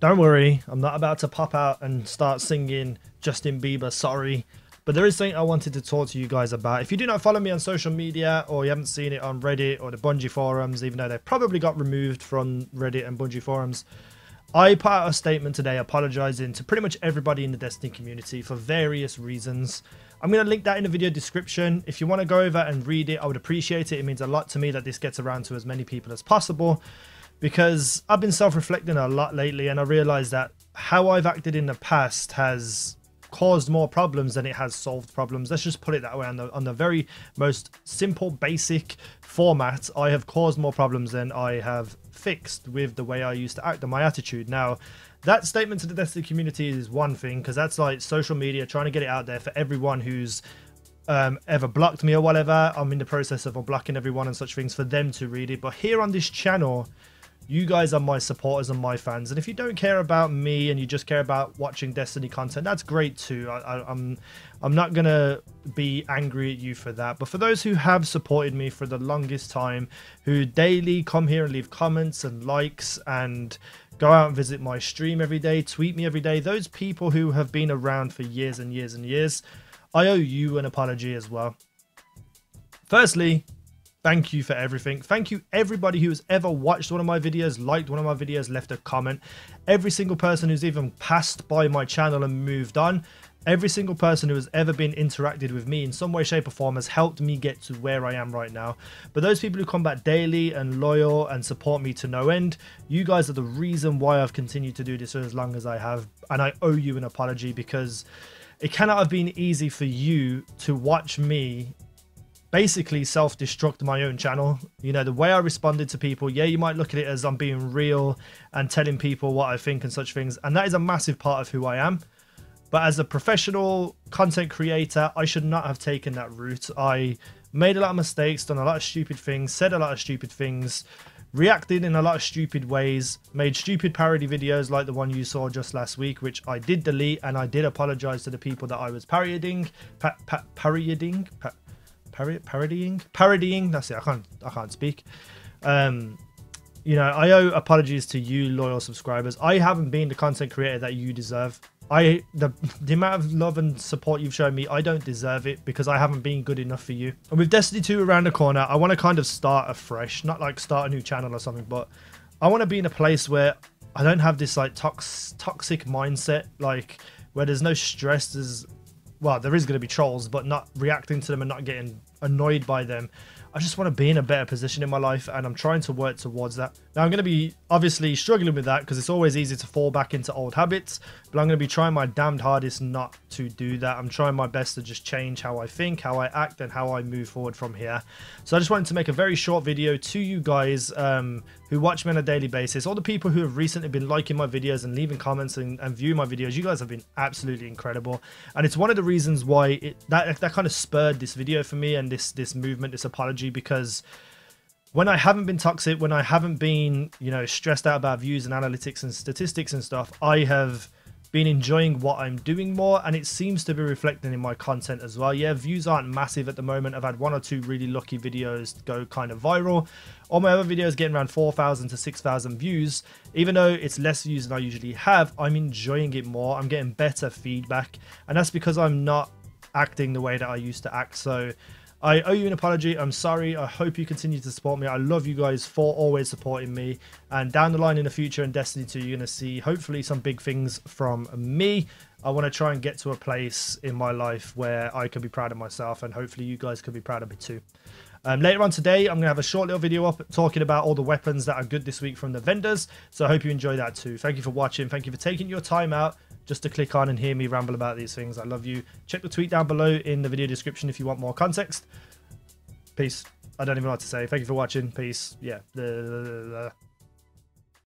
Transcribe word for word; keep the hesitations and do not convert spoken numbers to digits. Don't worry, I'm not about to pop out and start singing Justin Bieber, sorry. But there is something I wanted to talk to you guys about. If you do not follow me on social media, or you haven't seen it on Reddit or the Bungie forums, even though they probably got removed from Reddit and Bungie forums, I put out a statement today apologizing to pretty much everybody in the Destiny community for various reasons. I'm going to link that in the video description. If you want to go over and read it, I would appreciate it. It means a lot to me that this gets around to as many people as possible, because I've been self-reflecting a lot lately, and I realized that how I've acted in the past has caused more problems than it has solved problems. Let's just put it that way. On the, on the very most simple, basic format, I have caused more problems than I have fixed with the way I used to act and my attitude. Now, that statement to the Destiny community is one thing, because that's like social media, trying to get it out there for everyone who's um, ever blocked me or whatever. I'm in the process of unblocking everyone and such things for them to read it. But here on this channel, you guys are my supporters and my fans, and if you don't care about me and you just care about watching Destiny content, that's great too. I, I, I'm, I'm not gonna be angry at you for that. But for those who have supported me for the longest time, who daily come here and leave comments and likes and go out and visit my stream every day, tweet me every day, those people who have been around for years and years and years, I owe you an apology as well. Firstly, thank you for everything. Thank you everybody who has ever watched one of my videos, liked one of my videos, left a comment. Every single person who's even passed by my channel and moved on. Every single person who has ever been interacted with me in some way, shape or form has helped me get to where I am right now. But those people who come back daily and loyal and support me to no end, you guys are the reason why I've continued to do this for as long as I have. And I owe you an apology, because it cannot have been easy for you to watch me basically self-destruct my own channel. You know, the way I responded to people, yeah, you might look at it as I'm being real and telling people what I think and such things, and that is a massive part of who I am. But as a professional content creator, I should not have taken that route. I made a lot of mistakes, done a lot of stupid things, said a lot of stupid things, reacted in a lot of stupid ways, made stupid parody videos like the one you saw just last week, which I did delete, and I did apologize to the people that I was parodying, pa pa parodying, pa parodying parodying that's it. I can't I can't speak. Um you know, I owe apologies to you loyal subscribers. I haven't been the content creator that you deserve. I the, the amount of love and support you've shown me, I don't deserve it, because I haven't been good enough for you. And with Destiny two around the corner, I want to kind of start afresh, not like start a new channel or something, but I want to be in a place where I don't have this like tox, toxic mindset, like where there's no stress. There's, well, there is going to be trolls, but not reacting to them and not getting annoyed by them. I just want to be in a better position in my life, and I'm trying to work towards that. Now, I'm going to be obviously struggling with that, because it's always easy to fall back into old habits, but I'm going to be trying my damned hardest not to do that. I'm trying my best to just change how I think, how I act, and how I move forward from here. So I just wanted to make a very short video to you guys um, who watch me on a daily basis. All the people who have recently been liking my videos and leaving comments and, and viewing my videos, you guys have been absolutely incredible. And it's one of the reasons why it, that, that kind of spurred this video for me, and this, this movement, this apology, because when I haven't been toxic, when I haven't been, you know, stressed out about views and analytics and statistics and stuff, I have been enjoying what I'm doing more, and it seems to be reflecting in my content as well. Yeah, views aren't massive at the moment. I've had one or two really lucky videos go kind of viral. All my other videos getting around four thousand to six thousand views. Even though it's less views than I usually have, I'm enjoying it more. I'm getting better feedback, and that's because I'm not acting the way that I used to act. So I owe you an apology. I'm sorry. I hope you continue to support me. I love you guys for always supporting me. And down the line in the future in Destiny two, you're going to see hopefully some big things from me. I want to try and get to a place in my life where I can be proud of myself, and hopefully you guys can be proud of me too. Um, later on today, I'm going to have a short little video up talking about all the weapons that are good this week from the vendors. So I hope you enjoy that too. Thank you for watching. Thank you for taking your time out just to click on and hear me ramble about these things. I love you. Check the tweet down below in the video description if you want more context. Peace. I don't even know what to say. Thank you for watching. Peace. Yeah.